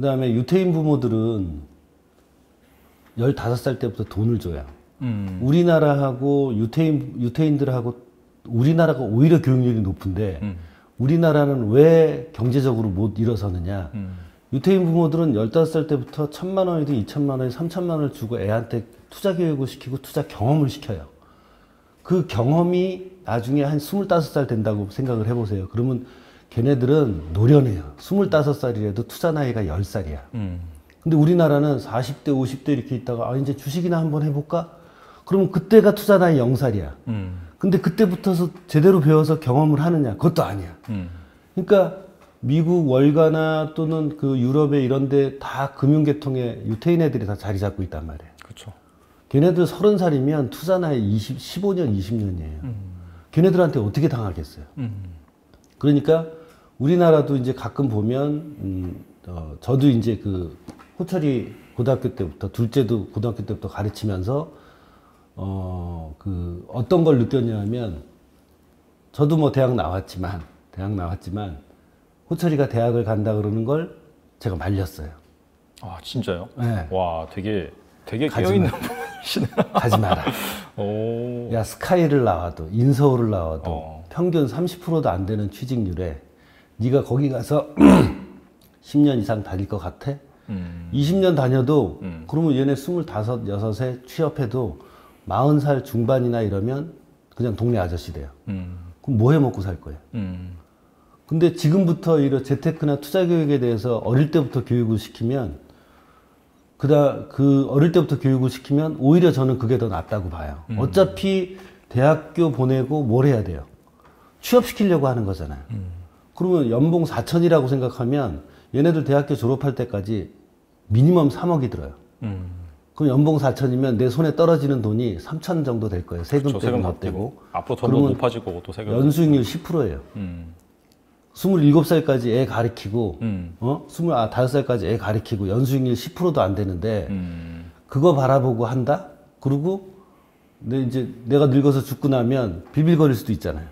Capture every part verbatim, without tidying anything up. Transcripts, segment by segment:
그 다음에 유태인 부모들은 열다섯 살 때부터 돈을 줘요. 음. 우리나라하고 유태인, 유태인들하고 우리나라가 오히려 교육률이 높은데 음. 우리나라는 왜 경제적으로 못 일어서느냐. 음. 유태인 부모들은 열다섯 살 때부터 천만 원이든 이천만 원이든 삼천만 원을 주고 애한테 투자 교육을 시키고 투자 경험을 시켜요. 그 경험이 나중에 한 스물다섯 살 된다고 생각을 해보세요. 그러면 걔네들은 노련해요. 스물다섯 살이라도 투자 나이가 열 살이야. 음. 근데 우리나라는 사십 대 오십 대 이렇게 있다가 아 이제 주식이나 한번 해볼까? 그러면 그때가 투자 나이 영 살이야. 음. 근데 그때부터서 제대로 배워서 경험을 하느냐? 그것도 아니야. 음. 그러니까 미국 월가나 또는 그 유럽의 이런데 다 금융계통에 유태인 애들이 다 자리 잡고 있단 말이에요. 그렇죠. 걔네들 서른 살이면 투자 나이 이십, 십오 년, 이십 년이에요. 음. 걔네들한테 어떻게 당하겠어요? 음. 그러니까 우리나라도 이제 가끔 보면 음, 어, 저도 이제 그 호철이 고등학교 때부터 둘째도 고등학교 때부터 가르치면서 어, 그 어떤 걸 느꼈냐면 저도 뭐 대학 나왔지만 대학 나왔지만 호철이가 대학을 간다 그러는 걸 제가 말렸어요. 아 진짜요? 네. 와 되게 되게 깨어있는 분이시네. 가지 마라. 오. 야 스카이를 나와도 인서울을 나와도 어. 평균 삼십 퍼센트도 안 되는 취직률에 네가 거기 가서 십 년 이상 다닐 것 같아? 음. 이십 년 다녀도 음. 그러면 얘네 스물다섯, 여섯에 취업해도 마흔 살 중반이나 이러면 그냥 동네 아저씨 돼요. 음. 그럼 뭐 해 먹고 살 거예요? 음. 근데 지금부터 이런 재테크나 투자 교육에 대해서 어릴 때부터 교육을 시키면 그다 그 어릴 때부터 교육을 시키면 오히려 저는 그게 더 낫다고 봐요. 음. 어차피 대학교 보내고 뭘 해야 돼요? 취업시키려고 하는 거잖아요. 음. 그러면 연봉 사천이라고 생각하면 얘네들 대학교 졸업할 때까지 미니멈 삼억이 들어요. 음. 그럼 연봉 사천이면 내 손에 떨어지는 돈이 삼천 정도 될 거예요. 세금 때문에 더 떼고. 앞으로 점점 높아질 거고 또 세금. 연수익률 십 퍼센트예요. 음. 스물일곱 살까지 애 가르치고, 음. 어? 스물다섯 살까지 애 가르치고, 연수익률 십 퍼센트도 안 되는데, 음. 그거 바라보고 한다? 그리고, 근데 이제 내가 늙어서 죽고 나면 빌빌거릴 수도 있잖아요.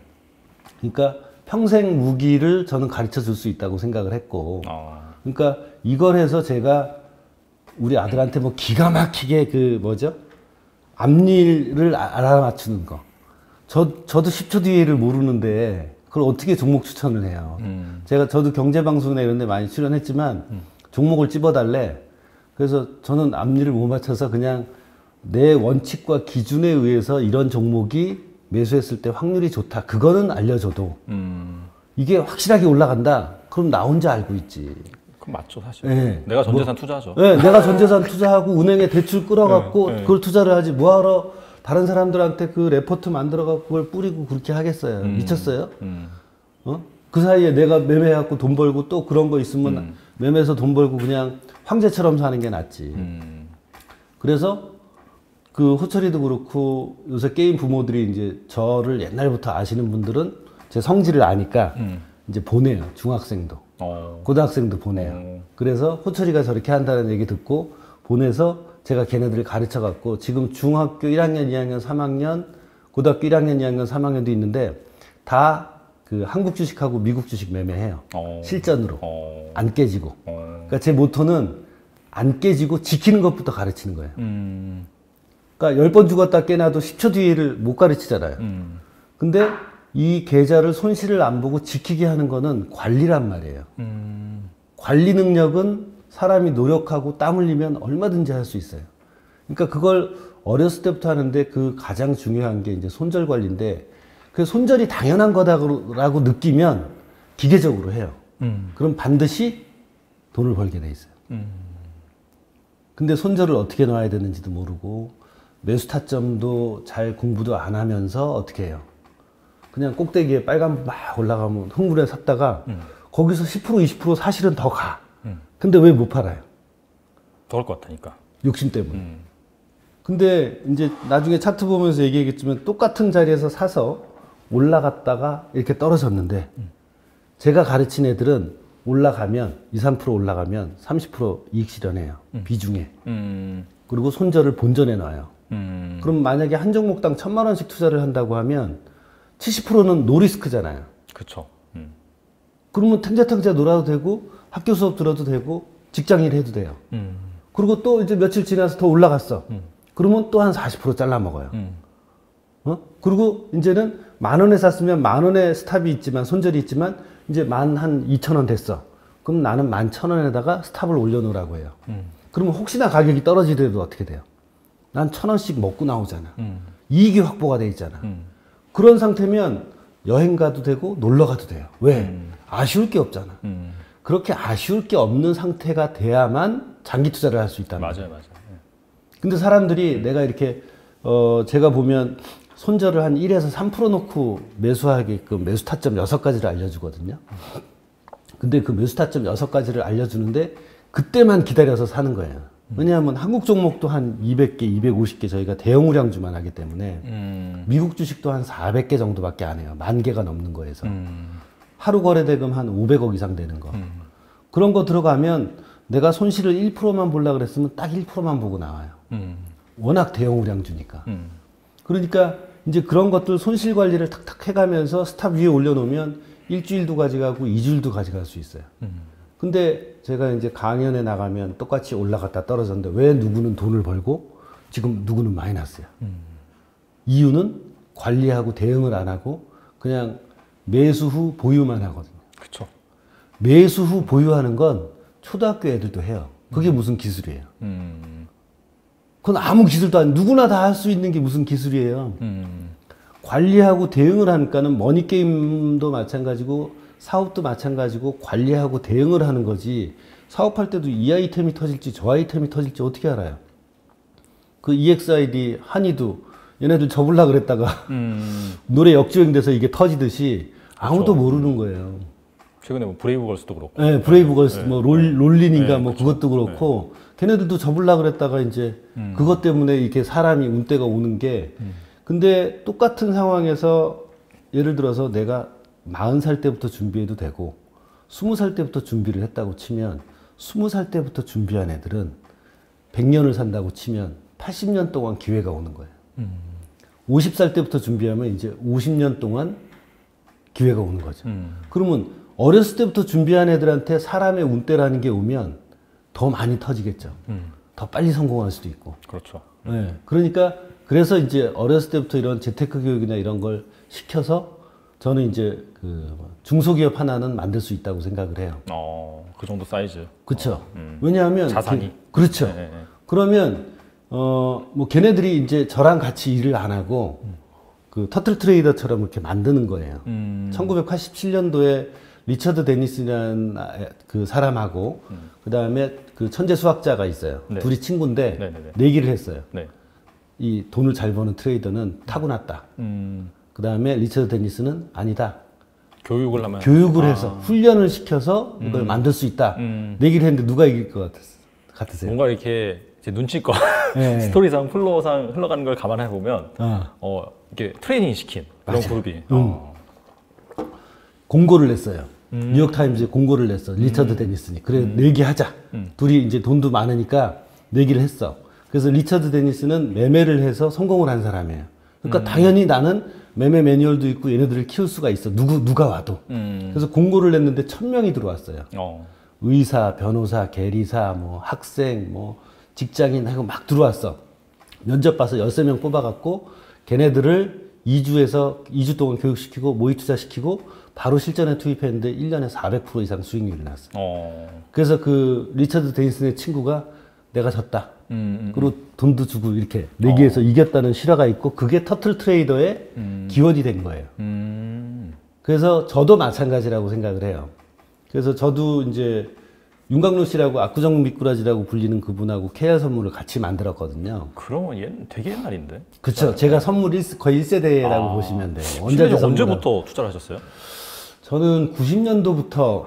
그러니까 평생 무기를 저는 가르쳐 줄 수 있다고 생각을 했고, 어. 그러니까 이걸 해서 제가 우리 아들한테 뭐 기가 막히게 그 뭐죠? 앞일을 알아맞추는 거. 저, 저도 십 초 뒤를 모르는데, 그걸 어떻게 종목 추천을 해요. 음. 제가 저도 경제방송이나 이런 데 많이 출연했지만 음. 종목을 찝어달래. 그래서 저는 앞니를 못 맞춰서 그냥 내 원칙과 기준에 의해서 이런 종목이 매수했을 때 확률이 좋다. 그거는 알려줘도 음. 이게 확실하게 올라간다. 그럼 나 혼자 알고 있지. 그럼 맞죠 사실. 네. 내가 전재산 뭐, 투자하죠. 네, 내가 전재산 투자하고 은행에 대출 끌어갖고 네, 네. 그걸 투자를 하지 뭐하러. 다른 사람들한테 그 레포트 만들어갖고 그걸 뿌리고 그렇게 하겠어요. 음, 미쳤어요? 음. 어? 그 사이에 내가 매매해갖고 돈 벌고 또 그런 거 있으면 음. 매매해서 돈 벌고 그냥 황제처럼 사는 게 낫지. 음. 그래서 그 호철이도 그렇고 요새 게임 부모들이 이제 저를 옛날부터 아시는 분들은 제 성질을 아니까 음. 이제 보내요. 중학생도. 어. 고등학생도 보내요. 음. 그래서 호철이가 저렇게 한다는 얘기 듣고 보내서 제가 걔네들을 가르쳐갖고 지금 중학교 일 학년, 이 학년, 삼 학년, 고등학교 일 학년, 이 학년, 삼 학년도 있는데 다 그 한국 주식하고 미국 주식 매매해요. 어. 실전으로. 어. 안 깨지고. 어. 그러니까 제 모토는 안 깨지고 지키는 것부터 가르치는 거예요. 음. 그러니까 열 번 죽었다 깨나도 십 초 뒤를 못 가르치잖아요. 음. 근데 이 계좌를 손실을 안 보고 지키게 하는 거는 관리란 말이에요. 음. 관리 능력은 사람이 노력하고 땀 흘리면 얼마든지 할 수 있어요. 그러니까 그걸 어렸을 때부터 하는데 그 가장 중요한 게 이제 손절 관리인데 그 손절이 당연한 거다라고 느끼면 기계적으로 해요. 음. 그럼 반드시 돈을 벌게 돼 있어요. 음. 근데 손절을 어떻게 놔야 되는지도 모르고 매수 타점도 잘 공부도 안 하면서 어떻게 해요? 그냥 꼭대기에 빨간 막 올라가면 흥분해 샀다가 음. 거기서 십 퍼센트 이십 퍼센트 사실은 더 가. 근데 왜 못 팔아요? 더울 것 같으니까. 욕심 때문에. 음. 근데 이제 나중에 차트 보면서 얘기했지만 똑같은 자리에서 사서 올라갔다가 이렇게 떨어졌는데 음. 제가 가르친 애들은 올라가면 이, 삼 퍼센트 올라가면 삼십 퍼센트 이익 실현해요. 음. 비중에. 음. 그리고 손절을 본전에 놔요. 음. 그럼 만약에 한 종목당 천만 원씩 투자를 한다고 하면 칠십 퍼센트는 노리스크잖아요. 그렇죠. 음. 그러면 탱자탱자 놀아도 되고 학교 수업 들어도 되고 직장일 해도 돼요. 음. 그리고 또 이제 며칠 지나서 더 올라갔어. 음. 그러면 또 한 사십 퍼센트 잘라 먹어요. 음. 어? 그리고 이제는 만 원에 샀으면 만 원에 스탑이 있지만, 손절이 있지만, 이제 만 한 이천 원 됐어. 그럼 나는 만 천 원에다가 스탑을 올려놓으라고 해요. 음. 그러면 혹시나 가격이 떨어지더라도 어떻게 돼요? 난 천 원씩 먹고 나오잖아. 음. 이익이 확보가 돼 있잖아. 음. 그런 상태면 여행 가도 되고 놀러 가도 돼요. 왜? 음. 아쉬울 게 없잖아. 음. 그렇게 아쉬울 게 없는 상태가 돼야만 장기 투자를 할 수 있다는 거예요. 맞아요, 맞아요. 근데 사람들이 음. 내가 이렇게 어 제가 보면 손절을 한 일에서 삼 퍼센트 놓고 매수하게끔 매수 타점 여섯 가지를 알려주거든요. 근데 그 매수 타점 여섯 가지를 알려주는데 그때만 기다려서 사는 거예요. 왜냐하면 한국 종목도 한 이백 개, 이백오십 개 저희가 대형 우량주만 하기 때문에 음. 미국 주식도 한 사백 개 정도밖에 안 해요. 만 개가 넘는 거에서. 음. 하루 거래대금 한 오백억 이상 되는 거. 음. 그런 거 들어가면 내가 손실을 일 퍼센트만 보려고 그랬으면 딱 일 퍼센트만 보고 나와요. 음. 워낙 대형 우량주니까. 음. 그러니까 이제 그런 것들 손실 관리를 탁탁 해가면서 스탑 위에 올려놓으면 일주일도 가져가고 이주일도 가져갈 수 있어요. 음. 근데 제가 이제 강연에 나가면 똑같이 올라갔다 떨어졌는데 왜 누구는 돈을 벌고 지금 누구는 마이너스야. 음. 이유는 관리하고 대응을 안 하고 그냥 매수 후 보유만 하거든요. 그쵸. 매수 후 보유하는 건 초등학교 애들도 해요. 그게 음. 무슨 기술이에요. 음. 그건 아무 기술도 아니에요. 누구나 다 할 수 있는 게 무슨 기술이에요. 음. 관리하고 대응을 하니까는 머니게임도 마찬가지고 사업도 마찬가지고 관리하고 대응을 하는 거지, 사업할 때도 이 아이템이 터질지 저 아이템이 터질지 어떻게 알아요? 그 이엑스아이디, 한이도 얘네들 접을라 그랬다가 음. 노래 역주행돼서 이게 터지듯이 아무도 그렇죠. 모르는 거예요. 최근에 뭐 브레이브걸스도 그렇고, 네, 브레이브걸스, 네, 뭐 롤, 네. 롤린인가, 네, 뭐 그렇죠. 그것도 그렇고, 네. 걔네들도 접을라 그랬다가 이제 음. 그것 때문에 이렇게 사람이 운대가 오는 게 음. 근데 똑같은 상황에서 예를 들어서 내가 마흔 살 때부터 준비해도 되고 스무 살 때부터 준비를 했다고 치면, 스무 살 때부터 준비한 애들은 백 년을 산다고 치면 팔십 년 동안 기회가 오는 거예요. 음. 오십 살 때부터 준비하면 이제 오십 년 동안 기회가 오는 거죠. 음. 그러면 어렸을 때부터 준비한 애들한테 사람의 운대라는 게 오면 더 많이 터지겠죠. 음. 더 빨리 성공할 수도 있고. 그렇죠. 음. 네. 그러니까 그래서 이제 어렸을 때부터 이런 재테크 교육이나 이런 걸 시켜서 저는 이제 그 중소기업 하나는 만들 수 있다고 생각을 해요. 어, 그 정도 사이즈. 그렇죠. 어, 음. 왜냐하면 자산이. 그, 그렇죠. 네, 네. 그러면 어, 뭐 걔네들이 이제 저랑 같이 일을 안 하고 음. 그 터틀 트레이더처럼 이렇게 만드는 거예요. 음. 천구백팔십칠 년도에 리처드 데니스라는 그 사람하고 음. 그 다음에 그 천재 수학자가 있어요. 네. 둘이 친구인데 네, 네, 네. 내기를 했어요. 네. 이 돈을 잘 버는 트레이더는 타고났다. 음. 그 다음에 리처드 데니스는 아니다. 교육을 하면. 교육을 아. 해서, 훈련을 시켜서 이걸 음. 만들 수 있다. 음. 내기를 했는데 누가 이길 것 같았, 같으세요? 뭔가 이렇게 이제 눈치껏 네. 스토리상, 플로어상 흘러가는 걸 감안해 보면, 아. 어, 이렇게 트레이닝 시킨 그런 그룹이. 음. 어. 공고를 냈어요. 음. 뉴욕타임즈에 공고를 냈어. 리처드 음. 데니스니. 그래, 음. 내기하자. 음. 둘이 이제 돈도 많으니까 내기를 했어. 그래서 리처드 데니스는 매매를 해서 성공을 한 사람이에요. 그러니까 음. 당연히 나는 매매 매뉴얼도 있고 얘네들을 키울 수가 있어. 누구, 누가 와도. 음. 그래서 공고를 냈는데 천 명이 들어왔어요. 어. 의사, 변호사, 계리사, 뭐 학생, 뭐 직장인 하고 막 들어왔어. 면접 봐서 열세 명 뽑아갖고 걔네들을 이 주에서 이 주 동안 교육시키고 모의 투자시키고 바로 실전에 투입했는데 일 년에 사백 퍼센트 이상 수익률이 났어. 어. 그래서 그 리처드 데니슨의 친구가 내가 졌다. 음, 음, 그리고 돈도 주고 이렇게 내기해서 어. 이겼다는 실화가 있고, 그게 터틀 트레이더의 음. 기원이 된 거예요. 음. 그래서 저도 마찬가지라고 생각을 해요. 그래서 저도 이제 윤광로 씨라고 압구정 미꾸라지라고 불리는 그분하고 케어 선물을 같이 만들었거든요. 그러면 얘는 되게 옛날인데? 그쵸. 제가 선물 일, 거의 일 세대라고 아. 보시면 돼요. 언제부터 투자를 하셨어요? 저는 구십 년도부터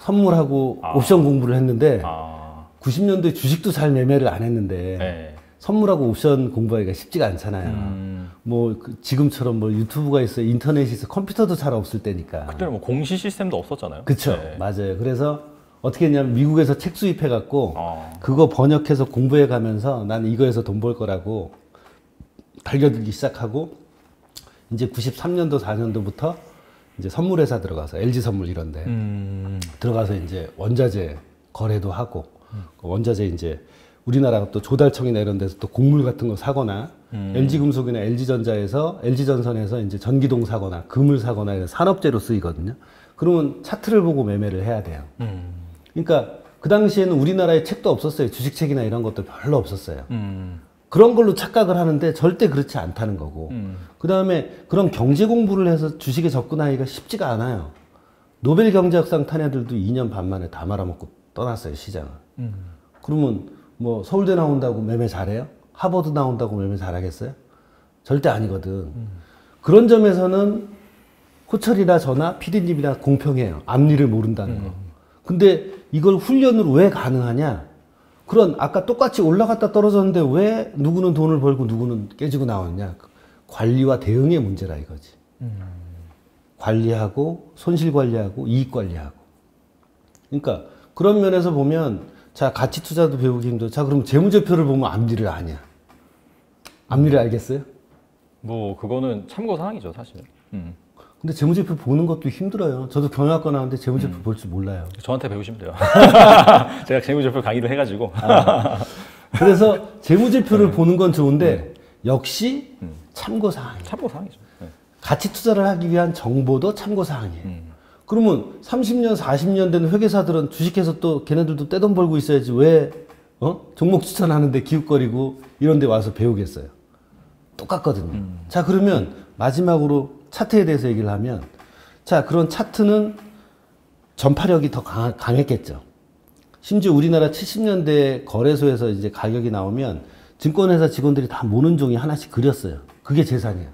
선물하고 아. 옵션 공부를 했는데 아. 구십 년도에 주식도 잘 매매를 안 했는데 네. 선물하고 옵션 공부하기가 쉽지가 않잖아요. 음. 뭐 그 지금처럼 뭐 유튜브가 있어, 인터넷이 있어, 컴퓨터도 잘 없을 때니까. 그때는 뭐 공시 시스템도 없었잖아요. 그쵸. 네. 맞아요. 그래서 어떻게 했냐면 미국에서 책 수입해 갖고 어. 그거 번역해서 공부해 가면서 난 이거에서 돈 벌 거라고 달려들기 시작하고, 이제 구십삼 년도 사 년도부터 이제 선물회사 들어가서 엘지 선물 이런데 음. 들어가서 이제 원자재 거래도 하고 음. 원자재 이제 우리나라가 또 조달청이나 이런 데서 또 곡물 같은 거 사거나 음. 엘지금속이나 엘지전자에서 엘지전선에서 이제 전기동 사거나 금을 사거나 이런 산업재로 쓰이거든요. 그러면 차트를 보고 매매를 해야 돼요. 음. 그러니까 그 당시에는 우리나라에 책도 없었어요. 주식책이나 이런 것도 별로 없었어요. 음. 그런 걸로 착각을 하는데 절대 그렇지 않다는 거고 음. 그 다음에 그런 경제 공부를 해서 주식에 접근하기가 쉽지가 않아요. 노벨 경제학상 탄 애들도 이 년 반 만에 다 말아먹고 떠났어요, 시장을. 음. 그러면 뭐 서울대 나온다고 매매 잘해요? 하버드 나온다고 매매 잘하겠어요? 절대 아니거든. 음. 그런 점에서는 호철이나 저나 피디님이나 공평해요. 앞니를 모른다는 음. 거. 근데 이걸 훈련으로 왜 가능하냐? 그런 아까 똑같이 올라갔다 떨어졌는데 왜 누구는 돈을 벌고 누구는 깨지고 나왔냐? 관리와 대응의 문제라 이거지. 음. 관리하고 손실 관리하고 이익 관리하고. 그러니까 그런 면에서 보면 자 가치 투자도 배우기 힘들어. 자 그럼 재무제표를 보면 앞니를 아냐? 앞니를 알겠어요? 뭐 그거는 참고 사항이죠 사실은. 음. 근데 재무제표 보는 것도 힘들어요. 저도 경영학과 나왔는데 재무제표 음. 볼 줄 몰라요. 저한테 배우시면 돼요. 제가 재무제표 강의를 해가지고. 아. 그래서 재무제표를 네. 보는 건 좋은데 역시 음. 참고사항. 참고사항이죠. 네. 가치 투자를 하기 위한 정보도 참고사항이에요. 음. 그러면 삼십 년, 사십 년 된 회계사들은 주식해서 또 걔네들도 떼돈 벌고 있어야지 왜 어? 종목 추천하는데 기웃거리고 이런 데 와서 배우겠어요. 똑같거든요. 음. 자 그러면 마지막으로 차트에 대해서 얘기를 하면 자 그런 차트는 전파력이 더 강, 강했겠죠. 심지어 우리나라 칠십 년대 거래소에서 이제 가격이 나오면 증권회사 직원들이 다 모는 종이 하나씩 그렸어요. 그게 재산이야.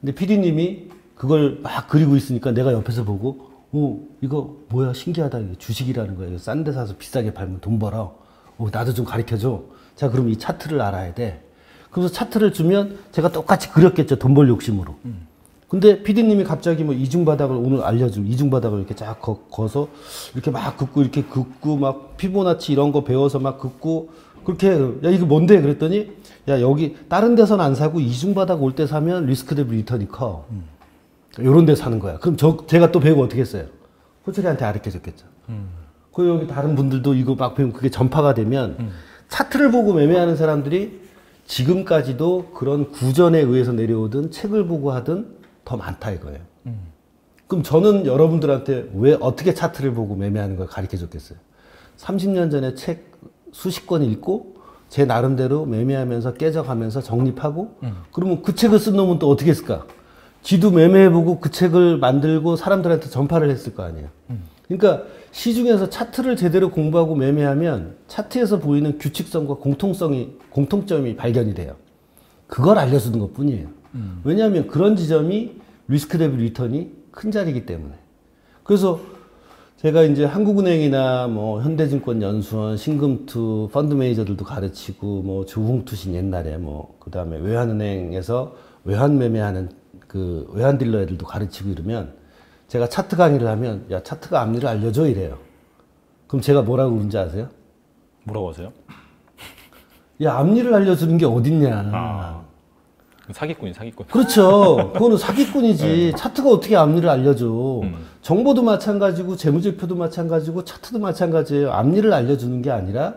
근데 피디님이 그걸 막 그리고 있으니까 내가 옆에서 보고 오 이거 뭐야 신기하다. 이거 주식이라는 거야. 이거 싼 데 사서 비싸게 팔면 돈 벌어. 오, 나도 좀 가르쳐줘. 자 그럼 이 차트를 알아야 돼. 그래서 차트를 주면 제가 똑같이 그렸겠죠. 돈 벌 욕심으로. 음. 근데 피디님이 갑자기 뭐 이중바닥을 오늘 알려주면 이중바닥을 이렇게 쫙 거서 이렇게 막 긋고 이렇게 긋고 막 피보나치 이런 거 배워서 막 긋고 그렇게 야 이거 뭔데 그랬더니 야 여기 다른 데서는 안 사고 이중바닥 올 때 사면 리스크 대비 리턴이 커. 음. 요런 데 사는 거야. 그럼 저 제가 또 배우고 어떻게 했어요? 호철이한테 가르쳐줬겠죠. 음. 그리고 여기 다른 분들도 이거 막 배우면 그게 전파가 되면 음. 차트를 보고 매매하는 사람들이 지금까지도 그런 구전에 의해서 내려오든 책을 보고 하든 더 많다 이거예요. 음. 그럼 저는 여러분들한테 왜 어떻게 차트를 보고 매매하는 걸 가르쳐줬겠어요? 삼십 년 전에 책 수십 권 읽고 제 나름대로 매매하면서 깨져가면서 정립하고 음. 그러면 그 책을 쓴 놈은 또 어떻게 했을까? 지도 매매해보고 그 책을 만들고 사람들한테 전파를 했을 거 아니에요. 음. 그러니까 시중에서 차트를 제대로 공부하고 매매하면 차트에서 보이는 규칙성과 공통성이 공통점이 발견이 돼요. 그걸 알려주는 것뿐이에요. 음. 왜냐하면 그런 지점이 리스크 대비 리턴이 큰 자리이기 때문에. 그래서 제가 이제 한국은행이나 뭐 현대증권 연수원, 신금투, 펀드 매니저들도 가르치고 뭐 조홍투신 옛날에 뭐 그 다음에 외환은행에서 외환 매매하는 그 외환 딜러 애들도 가르치고 이러면 제가 차트 강의를 하면 야 차트가 앞니를 알려줘 이래요. 그럼 제가 뭐라고 그런지 아세요? 뭐라고 하세요? 야 앞니를 알려주는 게 어딨냐. 아. 사기꾼이 사기꾼. 그렇죠. 그거는 사기꾼이지. 네. 차트가 어떻게 앞니를 알려줘. 음. 정보도 마찬가지고 재무제표도 마찬가지고 차트도 마찬가지예요. 앞니를 알려주는 게 아니라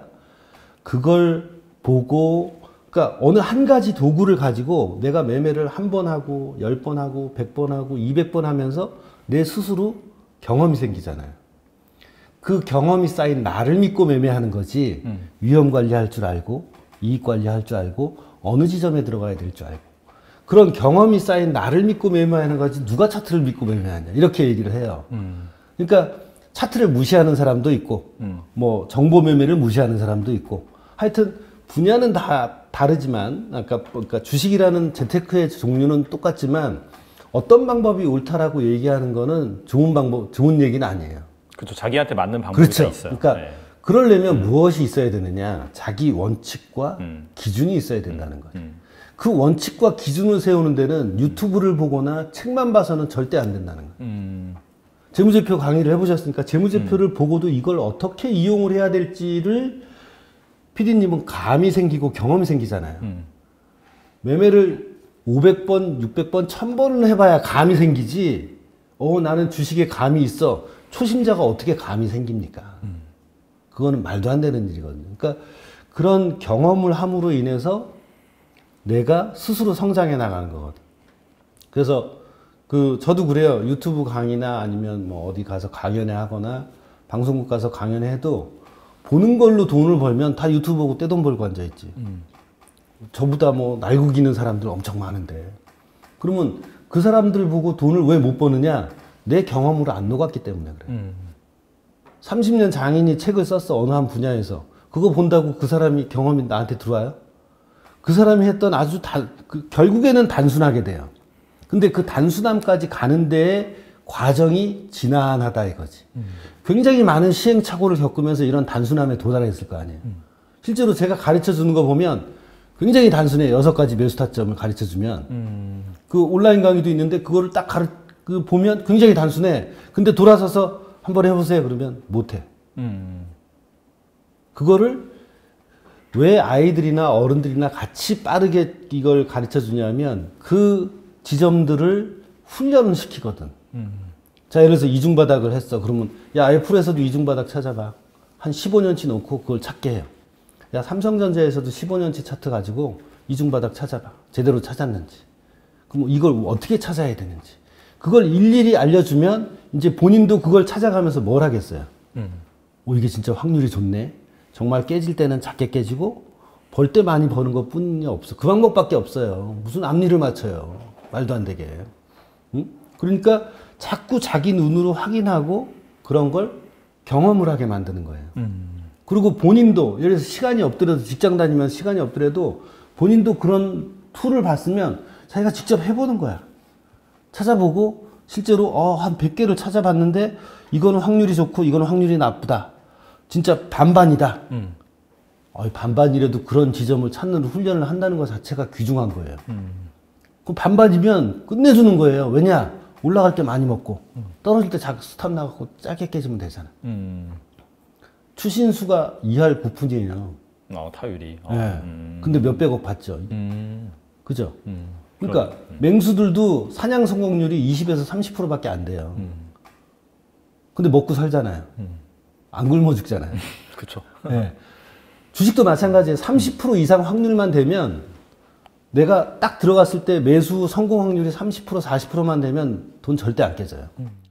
그걸 보고 그러니까 어느 한 가지 도구를 가지고 내가 매매를 한 번 하고 열 번 하고 백 번 하고 이백 번 하면서 내 스스로 경험이 생기잖아요. 그 경험이 쌓인 나를 믿고 매매하는 거지. 음. 위험 관리할 줄 알고 이익 관리할 줄 알고 어느 지점에 들어가야 될 줄 알고 그런 경험이 쌓인 나를 믿고 매매하는 거지 누가 차트를 믿고 매매하냐 이렇게 얘기를 해요. 음. 그러니까 차트를 무시하는 사람도 있고 음. 뭐 정보 매매를 무시하는 사람도 있고 하여튼 분야는 다 다르지만 아까 그러니까 주식이라는 재테크의 종류는 똑같지만 어떤 방법이 옳다라고 얘기하는 거는 좋은 방법 좋은 얘기는 아니에요. 그렇죠. 자기한테 맞는 방법이 그렇죠. 있어요. 그러니까 네. 그러려면 음. 무엇이 있어야 되느냐 자기 원칙과 음. 기준이 있어야 된다는 거죠. 음. 그 원칙과 기준을 세우는 데는 유튜브를 보거나 책만 봐서는 절대 안 된다는 거예요. 음. 재무제표 강의를 해보셨으니까 재무제표를 음. 보고도 이걸 어떻게 이용을 해야 될지를 피디님은 감이 생기고 경험이 생기잖아요. 음. 매매를 오백 번, 육백 번, 천 번을 해봐야 감이 생기지 어 나는 주식에 감이 있어. 초심자가 어떻게 감이 생깁니까? 음. 그거는 말도 안 되는 일이거든요. 그러니까 그런 경험을 함으로 인해서 내가 스스로 성장해 나가는 거거든. 그래서 그 저도 그래요. 유튜브 강의나 아니면 뭐 어디 가서 강연회 하거나 방송국 가서 강연회 해도 보는 걸로 돈을 벌면 다 유튜브 보고 떼돈 벌고 앉아있지. 음. 저보다 뭐 날고기는 사람들 엄청 많은데, 그러면 그 사람들 보고 돈을 왜 못 버느냐? 내 경험으로 안 녹았기 때문에 그래. 음. 삼십 년 장인이 책을 썼어, 어느 한 분야에서. 그거 본다고 그 사람이 경험이 나한테 들어와요? 그 사람이 했던 아주 다, 그, 결국에는 단순하게 돼요. 근데 그 단순함까지 가는 데에 과정이 지난하다 이거지. 음. 굉장히 많은 시행착오를 겪으면서 이런 단순함에 도달했을 거 아니에요. 음. 실제로 제가 가르쳐 주는 거 보면 굉장히 단순해요. 여섯 가지 매수 타점을 가르쳐 주면. 음. 그 온라인 강의도 있는데 그거를 딱 가르, 그 보면 굉장히 단순해. 근데 돌아서서 한번 해보세요. 그러면 못해. 음. 그거를 왜 아이들이나 어른들이나 같이 빠르게 이걸 가르쳐 주냐면 그 지점들을 훈련을 시키거든. 음. 자, 예를 들어서 이중바닥을 했어. 그러면 야, 아예 풀에서도 이중바닥 찾아봐. 한 십오 년치 놓고 그걸 찾게 해요. 야, 삼성전자에서도 십오 년치 차트 가지고 이중바닥 찾아봐. 제대로 찾았는지. 그럼 이걸 어떻게 찾아야 되는지. 그걸 일일이 알려주면 이제 본인도 그걸 찾아가면서 뭘 하겠어요. 음. 오, 이게 진짜 확률이 좋네. 정말 깨질 때는 작게 깨지고 벌 때 많이 버는 것 뿐이 없어. 그 방법밖에 없어요. 무슨 앞니를 맞춰요. 말도 안 되게. 응? 그러니까 자꾸 자기 눈으로 확인하고 그런 걸 경험을 하게 만드는 거예요. 음. 그리고 본인도 예를 들어서 시간이 없더라도, 직장 다니면서 시간이 없더라도 본인도 그런 툴을 봤으면 자기가 직접 해보는 거야. 찾아보고 실제로 어, 한 백 개를 찾아봤는데 이거는 확률이 좋고 이거는 확률이 나쁘다. 진짜 반반이다. 음. 어, 반반이라도 그런 지점을 찾는 훈련을 한다는 것 자체가 귀중한 거예요. 음. 그 반반이면 끝내주는 거예요. 왜냐? 올라갈 때 많이 먹고 음. 떨어질 때 자꾸 스탑 나가고 짧게 깨지면 되잖아. 음. 추신수가 이 할 구 푼이에요. 어, 타율이. 어, 네. 음. 근데 몇백억 받죠. 음. 그죠? 음. 그러니까 음. 맹수들도 사냥 성공률이 이십에서 삼십 퍼센트 밖에 안 돼요. 음. 근데 먹고 살잖아요. 음. 안 굶어 죽잖아요. 그렇죠. 네. 주식도 마찬가지예요. 삼십 퍼센트 이상 확률만 되면 내가 딱 들어갔을 때 매수 성공 확률이 삼십 퍼센트, 사십 퍼센트만 되면 돈 절대 안 깨져요. 음.